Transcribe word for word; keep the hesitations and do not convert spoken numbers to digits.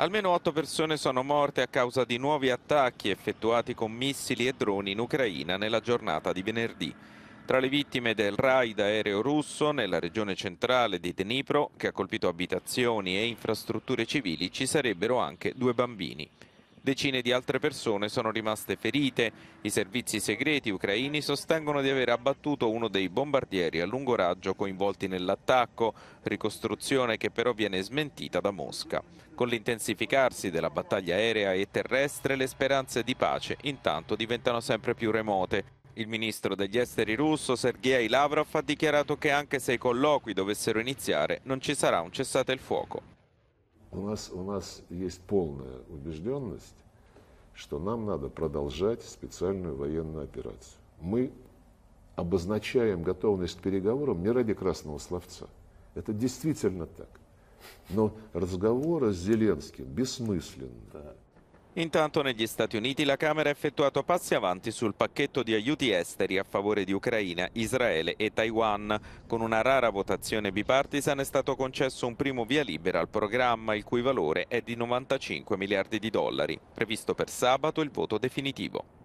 Almeno otto persone sono morte a causa di nuovi attacchi effettuati con missili e droni in Ucraina nella giornata di venerdì. Tra le vittime del raid aereo russo nella regione centrale di Dnipro, che ha colpito abitazioni e infrastrutture civili, ci sarebbero anche due bambini. Decine di altre persone sono rimaste ferite. I servizi segreti ucraini sostengono di aver abbattuto uno dei bombardieri a lungo raggio coinvolti nell'attacco, ricostruzione che però viene smentita da Mosca. Con l'intensificarsi della battaglia aerea e terrestre, le speranze di pace intanto diventano sempre più remote. Il ministro degli esteri russo Sergei Lavrov ha dichiarato che anche se i colloqui dovessero iniziare, non ci sarà un cessate il fuoco. У нас, у нас есть полная убежденность, что нам надо продолжать специальную военную операцию. Мы обозначаем готовность к переговорам не ради красного словца. Это действительно так. Но разговоры с Зеленским бессмысленны. Intanto negli Stati Uniti la Camera ha effettuato passi avanti sul pacchetto di aiuti esteri a favore di Ucraina, Israele e Taiwan. Con una rara votazione bipartisan è stato concesso un primo via libera al programma, il cui valore è di novantacinque miliardi di dollari. Previsto per sabato il voto definitivo.